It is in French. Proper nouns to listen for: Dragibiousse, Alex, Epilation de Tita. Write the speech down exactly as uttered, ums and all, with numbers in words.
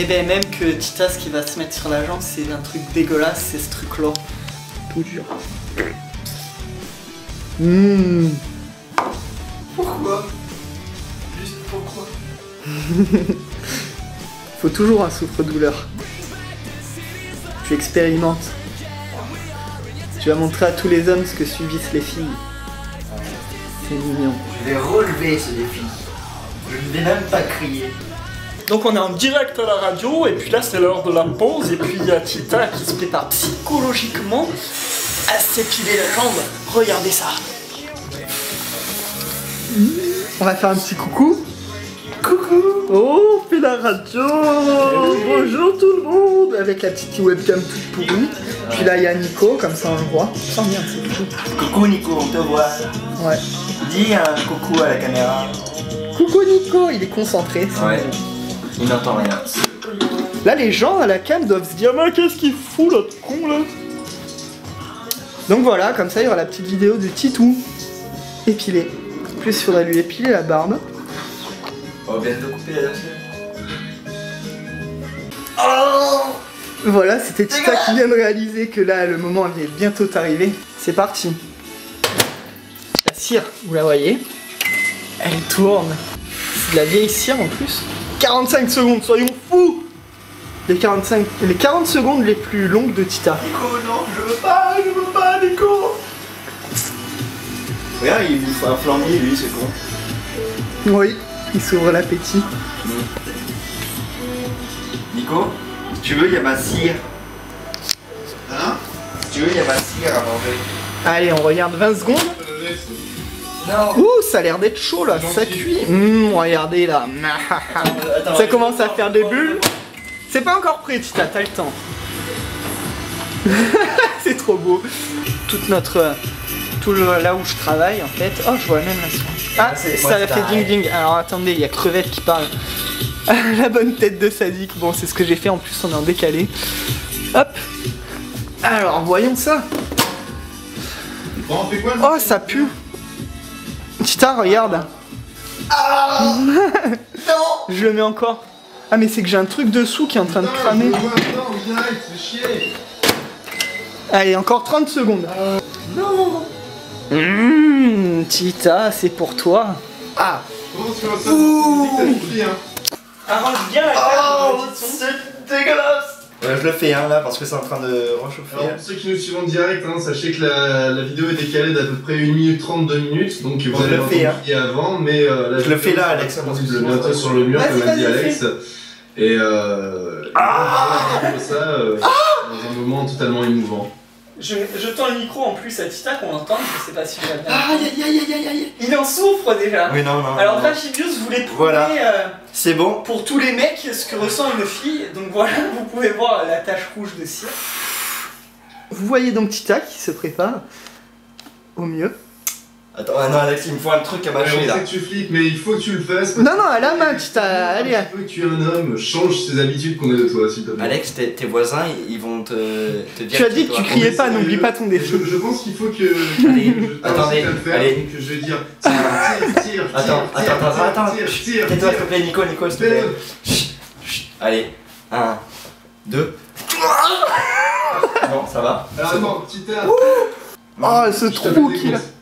Et bien même que Tita, ce qui va se mettre sur la jambe, c'est un truc dégueulasse, c'est ce truc-là. Tout dur. Mmh. Pourquoi? Juste pourquoi? Faut toujours un souffre-douleur. Tu expérimentes. Tu vas montrer à tous les hommes ce que subissent les filles. C'est mignon. Je vais relever ce défi. Je ne vais même pas crier. Donc on est en direct à la radio, et puis là c'est l'heure de la pause, et puis il y a Tita qui se prépare psychologiquement à s'épiler la jambe. Regardez ça. On va faire un petit coucou. Coucou. Oh, on fait la radio. Oui. Bonjour tout le monde. Avec la petite webcam toute pourrie. Puis là il y a Nico, comme ça on le voit. Oh, merde, c'est coucou. Coucou Nico, on te voit. Ouais. Dis un coucou à la caméra. Coucou Nico, il est concentré. Ouais. Il n'entend rien. Là, les gens à la cam doivent se dire, mais qu'est-ce qu'il fout, l'autre con, là? Donc voilà, comme ça, il y aura la petite vidéo de Titou épilé. En plus, il faudrait lui épiler la barbe. On vient de couper la dent. Oh, voilà, c'était Tita qui vient de réaliser que là, le moment est bientôt arrivé. C'est parti. La cire, vous la voyez, elle tourne. C'est de la vieille cire en plus. quarante-cinq secondes, soyons fous! Les quarante-cinq, les quarante secondes les plus longues de Tita. Nico, non, je veux pas, je veux pas, Nico! Regarde, il bouffe un flambier, lui, c'est con. Oui, il s'ouvre l'appétit. Mmh. Nico, si tu veux, il y a ma cire. Hein? Si tu veux, il y a ma cire à manger. Allez, on regarde vingt secondes. Non. Ouh, ça a l'air d'être chaud là, ça cuit. Mmh, regardez là. Attends, ça commence à faire des bulles. C'est pas encore prêt, Tita, t'as le temps. C'est trop beau. Toute notre. Tout le, là où je travaille en fait. Oh, je vois même la soie. Ah, ça a fait ding ding. Alors attendez, il y a Crevette qui parle. La bonne tête de sadique. Bon, c'est ce que j'ai fait en plus, on est en décalé. Hop. Alors, voyons ça. Oh, ça pue. Tita, regarde. Ah non. Je le mets encore. Ah mais c'est que j'ai un truc dessous qui est en train Putain, de cramer. Allez, encore trente secondes. Euh, non. Mmh, Tita, c'est pour toi. Ah. Ouh. Arrange bien la carte. Oh, c'est dégueulasse. Ouais, je le fais hein, là parce que c'est en train de réchauffer. Alors pour ceux qui nous suivent en direct, hein, sachez que la, la vidéo est décalée d'à peu près une minute trente, deux minutes. Donc vous allez l'entendre avant, mais euh, là, je, je le fais là, Alex. Parce que je le mets sur le mur, comme a dit Alex. Et euh. Ah et ça, euh, ah dans un moment totalement émouvant. Je, je tends le micro en plus à Tita qu'on entende, je sais pas si il va bien. Aïe aïe aïe aïe aïe. Il en souffre déjà. Oui, non, non, alors Dragibiousse voulait prouver voilà. euh, c'est bon. Pour tous les mecs ce que ressent une fille. Donc voilà, vous pouvez voir la tache rouge de cire. Vous voyez donc Tita qui se prépare au mieux. Attends, ah non Alex, il me faut un truc à ma chouille là. Je sais que tu flippes, mais il faut que tu le fasses. Non, non, à la main, Tita, allez. Il faut que tu es un homme, change ces habitudes qu'on a de toi, s'il te plaît. Alex, tes, tes voisins, ils vont te, te dire. Tu as dit que tu criais pas, n'oublie pas ton défi. Je, je pense qu'il faut que. Allez, attendez, allez. Je vais dire. Tire, tire, tire. Attends, attends, attends. Tais-toi, s'il te plaît, Nico, Nico, s'il te plaît. Chut, chut. Allez, un, deux. Non, ça va. Alors, attends, Tita. Oh, ce trou qu'il a.